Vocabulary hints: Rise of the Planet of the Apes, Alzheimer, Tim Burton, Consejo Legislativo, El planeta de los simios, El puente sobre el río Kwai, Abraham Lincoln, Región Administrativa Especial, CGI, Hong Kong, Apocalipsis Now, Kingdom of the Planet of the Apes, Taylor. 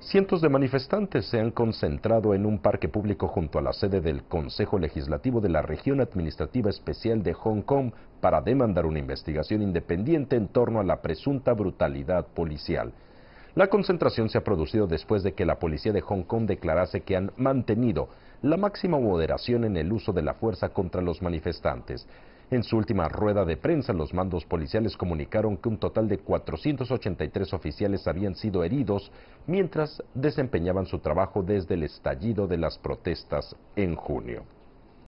Cientos de manifestantes se han concentrado en un parque público junto a la sede del Consejo Legislativo de la Región Administrativa Especial de Hong Kong para demandar una investigación independiente en torno a la presunta brutalidad policial. La concentración se ha producido después de que la policía de Hong Kong declarase que han mantenido la máxima moderación en el uso de la fuerza contra los manifestantes. En su última rueda de prensa, los mandos policiales comunicaron que un total de 483 oficiales habían sido heridos mientras desempeñaban su trabajo desde el estallido de las protestas en junio.